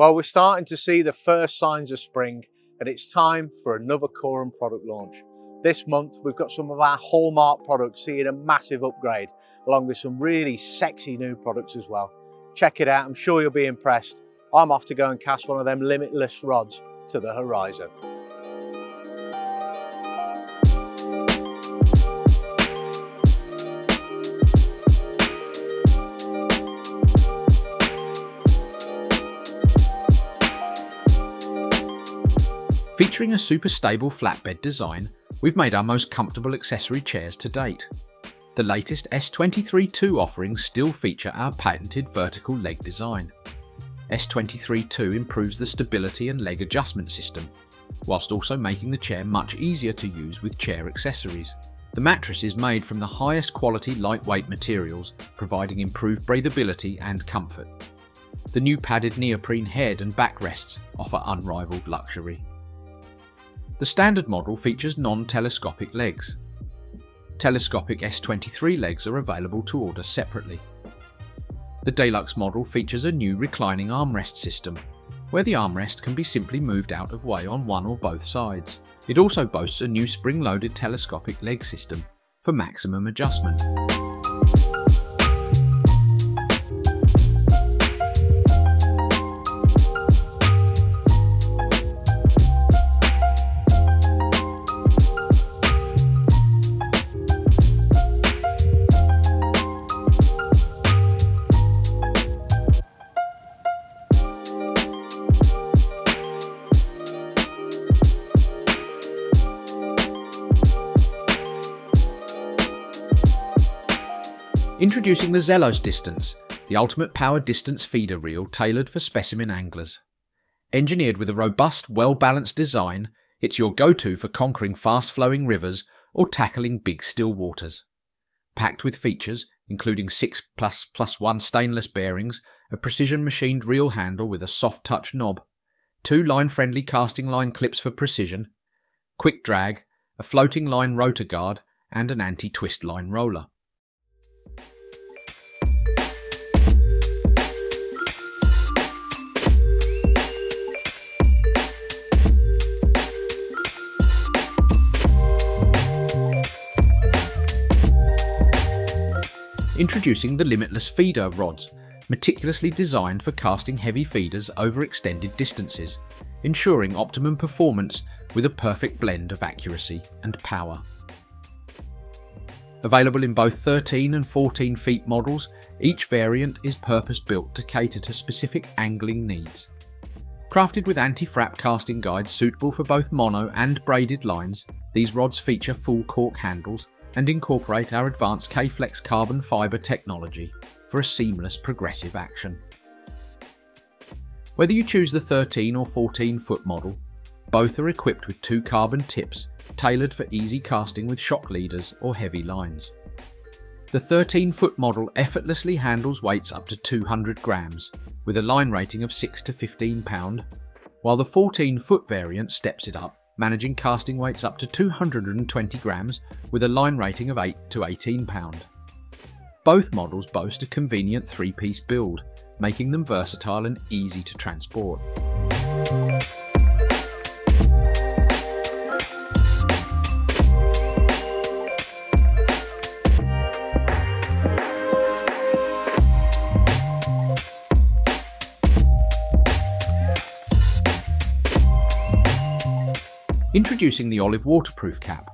Well, we're starting to see the first signs of spring, and it's time for another Korum product launch. This month, we've got some of our Hallmark products seeing a massive upgrade, along with some really sexy new products as well. Check it out, I'm sure you'll be impressed. I'm off to go and cast one of them Limitless rods to the horizon. Featuring a super stable flatbed design, we've made our most comfortable accessory chairs to date. The latest S23-2 offerings still feature our patented vertical leg design. S23-2 improves the stability and leg adjustment system, whilst also making the chair much easier to use with chair accessories. The mattress is made from the highest quality lightweight materials, providing improved breathability and comfort. The new padded neoprene head and backrests offer unrivaled luxury. The standard model features non-telescopic legs. Telescopic S23 legs are available to order separately. The Deluxe model features a new reclining armrest system, where the armrest can be simply moved out of way on one or both sides. It also boasts a new spring-loaded telescopic leg system for maximum adjustment. Introducing the Zellos Distance, the ultimate power distance feeder reel tailored for specimen anglers. Engineered with a robust, well-balanced design, it's your go-to for conquering fast-flowing rivers or tackling big still waters. Packed with features, including 6++1 stainless bearings, a precision-machined reel handle with a soft-touch knob, 2 line-friendly casting line clips for precision, quick drag, a floating line rotor guard, and an anti-twist line roller. Introducing the Limitless Feeder Rods, meticulously designed for casting heavy feeders over extended distances, ensuring optimum performance with a perfect blend of accuracy and power. Available in both 13 and 14 feet models, each variant is purpose-built to cater to specific angling needs. Crafted with anti-frap casting guides suitable for both mono and braided lines, these rods feature full cork handles and incorporate our advanced K-Flex carbon fibre technology for a seamless progressive action. Whether you choose the 13 or 14 foot model, both are equipped with 2 carbon tips tailored for easy casting with shock leaders or heavy lines. The 13 foot model effortlessly handles weights up to 200 grams with a line rating of 6 to 15 pound, while the 14 foot variant steps it up, managing casting weights up to 220 grams with a line rating of 8 to 18 pound. Both models boast a convenient 3-piece build, making them versatile and easy to transport. Introducing the olive waterproof cap,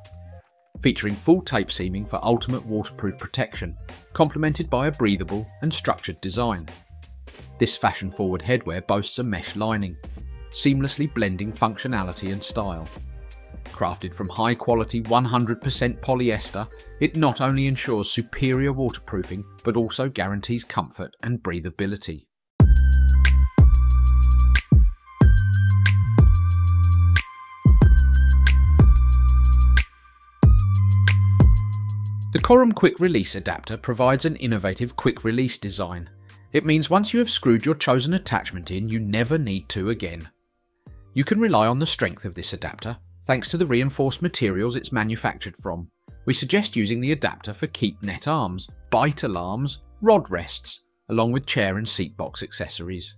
featuring full tape seaming for ultimate waterproof protection, complemented by a breathable and structured design. This fashion-forward headwear boasts a mesh lining, seamlessly blending functionality and style. Crafted from high-quality 100% polyester, it not only ensures superior waterproofing but also guarantees comfort and breathability. The Korum Quick Release adapter provides an innovative quick release design. It means once you have screwed your chosen attachment in, you never need to again. You can rely on the strength of this adapter, thanks to the reinforced materials it's manufactured from. We suggest using the adapter for keep net arms, bite alarms, rod rests, along with chair and seat box accessories.